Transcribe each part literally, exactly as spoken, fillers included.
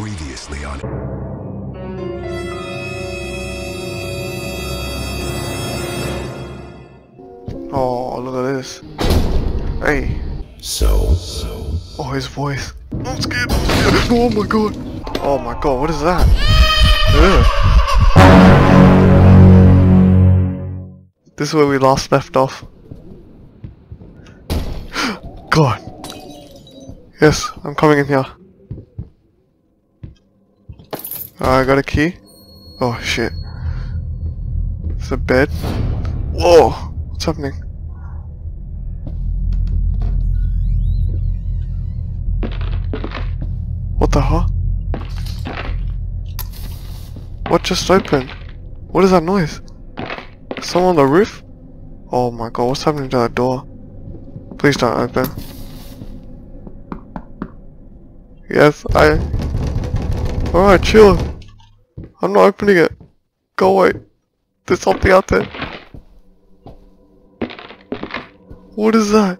Previously on... Oh, look at this. Hey. So. so. Oh, his voice. I'm scared, I'm scared. Oh my god. Oh my god, what is that? Ugh. This is where we last left off. God. Yes, I'm coming in here. I got a key. Oh shit. It's a bed. Whoa! What's happening? What the huh? What just opened? What is that noise? Someone on the roof? Oh my god, what's happening to that door? Please don't open. Yes, I... Alright, chill. I'm not opening it. Go away. There's something out there. What is that?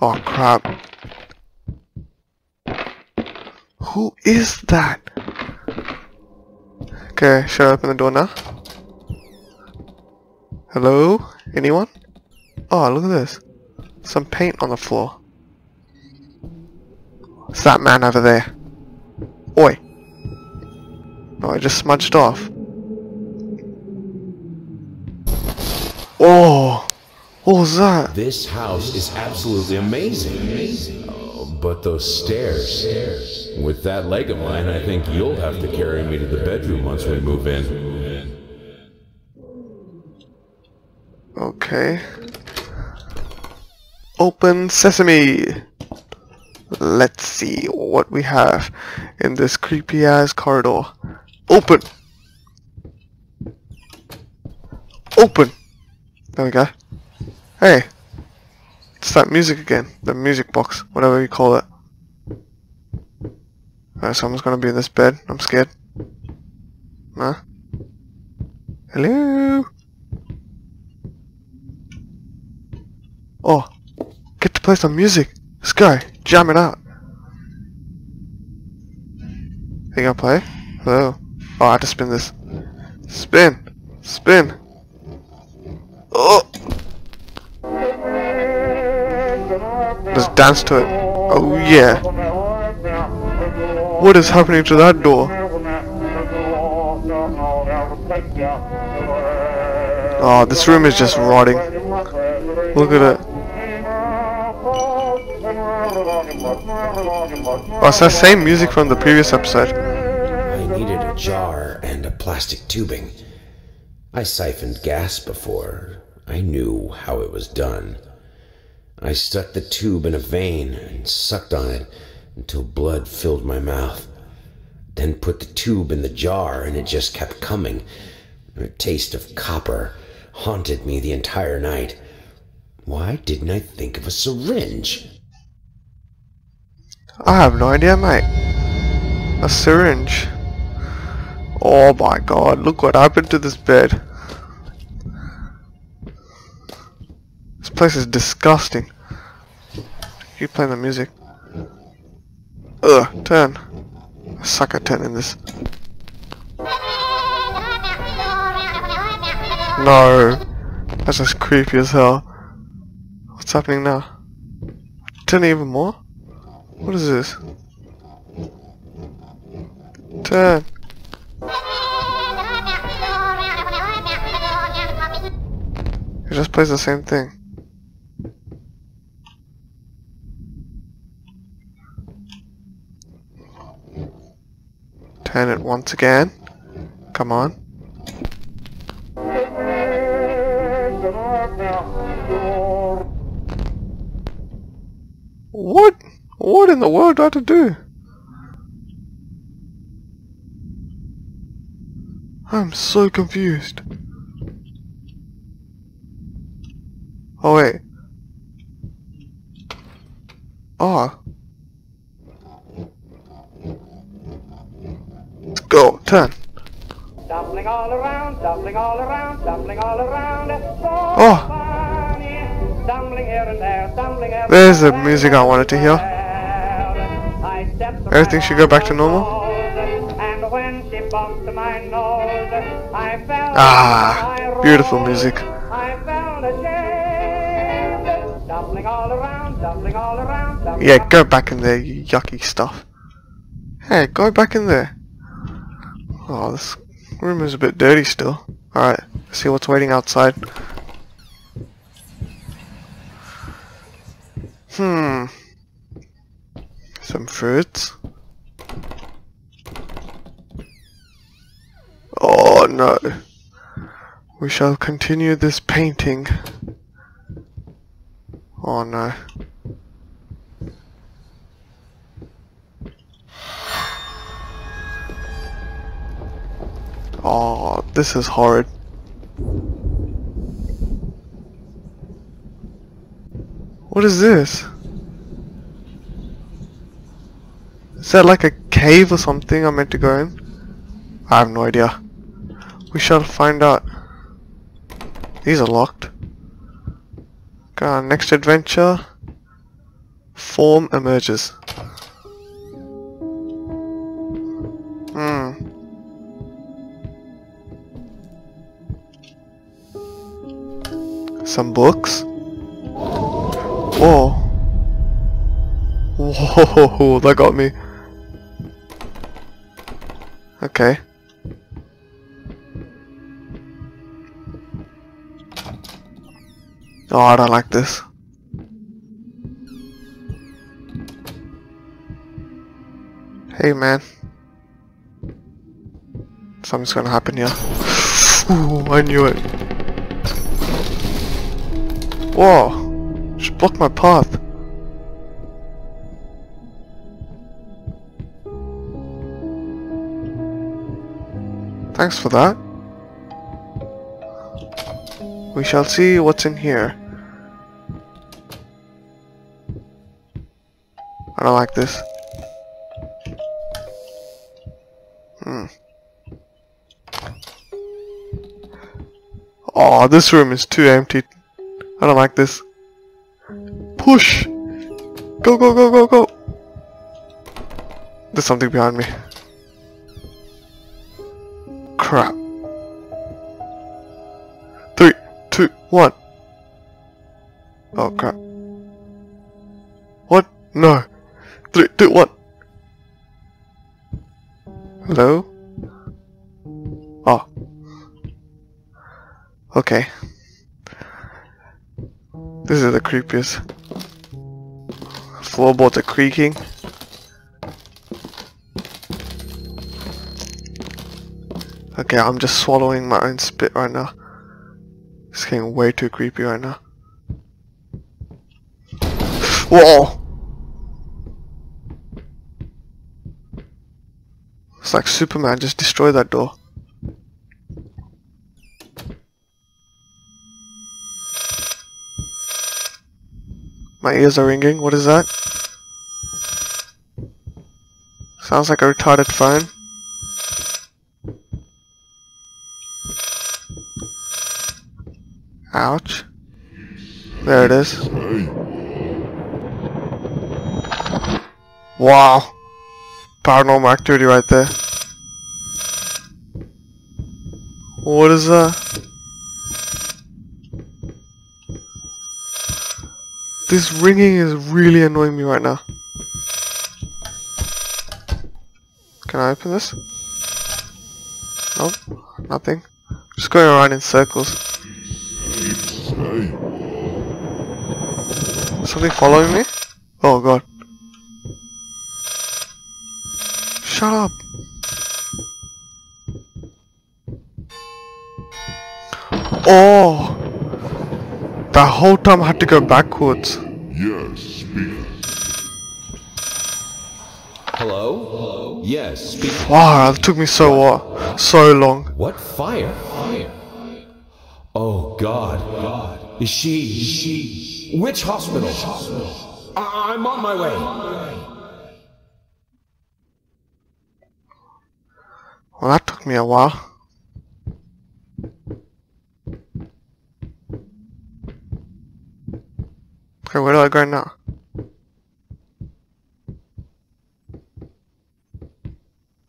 Oh crap. Who is that? Okay, should I open the door now? Hello? Anyone? Oh, look at this. Some paint on the floor. It's that man over there. Oi. Oh, I just smudged off. Oh, what was that? This house is absolutely amazing. amazing. Oh, but those stairs. stairs. With that leg of mine, I think you'll have to carry me to the bedroom once we move in. Okay. Open sesame. Let's see what we have in this creepy ass corridor. Open! Open! There we go. Hey! It's that music again. The music box. Whatever you call it. Alright, someone's gonna be in this bed. I'm scared. Nah. Hello? Oh. Get to play some music. Let's go. Jam it out. You gonna play? Hello. Oh, I have to spin this. Spin. Spin. Oh. Just dance to it. Oh yeah. What is happening to that door? Oh, this room is just rotting. Look at it. Oh, it's that same music from the previous episode. I needed a jar and a plastic tubing. I siphoned gas before. I knew how it was done. I stuck the tube in a vein and sucked on it until blood filled my mouth. Then put the tube in the jar and it just kept coming. The taste of copper haunted me the entire night. Why didn't I think of a syringe? I have no idea, mate. A syringe. Oh my god, look what happened to this bed. This place is disgusting. Keep playing the music. Ugh, turn. I suck at turning this. No. That's just creepy as hell. What's happening now? Turn even more? What is this? Turn. It just plays the same thing. Turn it once again. Come on. What? What in the world do I have to do? I'm so confused. Oh wait. Ah. Oh. Let's go. Turn. Doubling all around, doubling all around, doubling all around. Oh. There's the music I wanted to hear. Everything should go back to normal. Ah, beautiful music. Yeah, go back in there, you yucky stuff. Hey, go back in there. Oh, this room is a bit dirty still. Alright, let's see what's waiting outside. Hmm. Some fruits. Oh no. We shall continue this painting. Oh no. Oh, this is horrid. What is this? Is that like a cave or something I'm meant to go in? I have no idea. We shall find out. These are locked. Go on, next adventure. Form emerges. Hmm. Some books. Whoa. Whoa, that got me. Okay. Oh, I don't like this. Hey, man. Something's gonna happen here. Ooh, I knew it. Whoa. Just blocked my path. Thanks for that. We shall see what's in here. I don't like this. Hmm. Oh, this room is too empty. I don't like this. Push! Go, go, go, go, go! There's something behind me. Crap. Two, one. Oh crap. What? No. Three, two, one. Hello? Oh. Okay. This is the creepiest. Floorboards are creaking. Okay, I'm just swallowing my own spit right now. It's getting way too creepy right now. Whoa! It's like Superman just destroyed that door. My ears are ringing. What is that? Sounds like a retarded phone. Ouch. There it is. Wow. Paranormal activity right there. What is that? This ringing is really annoying me right now. Can I open this? Nope. Nothing. Just going around in circles. Something following me? Oh god. Shut up. Oh, the whole time I had to go backwards. Yes, speak. Hello? Hello? Yes, speak. Wow, that took me so uh, so long. What fire? Fire. Oh god. God. Is she she Which hospital? Which hospital? I I'm on my way. Well, that took me a while. Okay, where do I go now?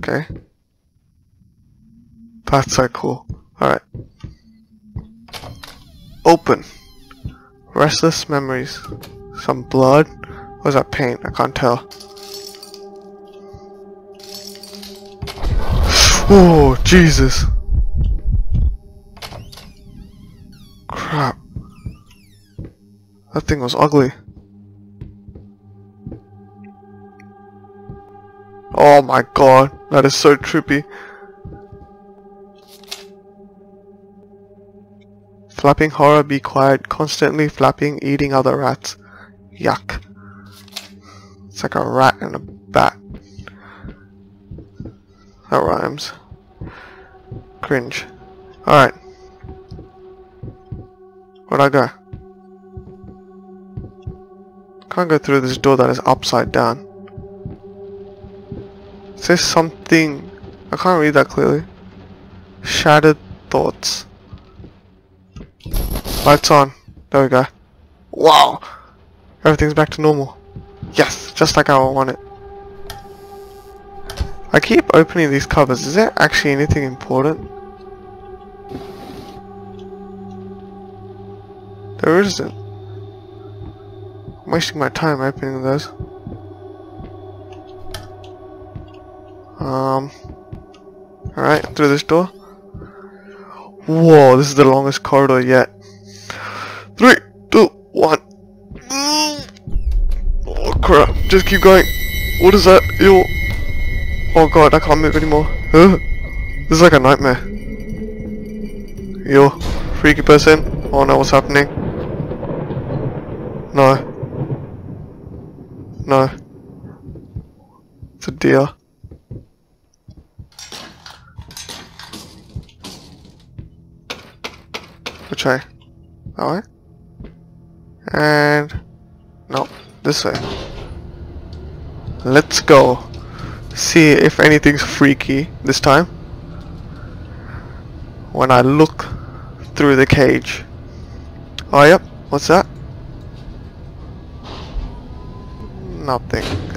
Okay. That's so cool. Alright. Open. Restless memories. Some blood. What is that paint? I can't tell. Oh, Jesus. Crap. That thing was ugly. Oh my god, that is so trippy. Flapping horror, be quiet. Constantly flapping, eating other rats. Yuck. It's like a rat and a bat. That rhymes. Cringe. Alright. Where'd I go? Can't go through this door that is upside down. It says something. I can't read that clearly. Shattered thoughts. Lights on. There we go. Wow! Everything's back to normal. Yes! Just like I want it. I keep opening these covers. Is there actually anything important? There isn't. I'm wasting my time opening those. Um. Alright, through this door. Whoa, this is the longest corridor yet. Three, two, one. Oh crap, just keep going. What is that? Ew. Oh god, I can't move anymore. Huh? This is like a nightmare. Ew. Freaky person. Oh no, what's happening? No. No. It's a deer. Which way? That way? And... no, this way. Let's go. See if anything's freaky this time. When I look through the cage. Oh yep, what's that? Nothing.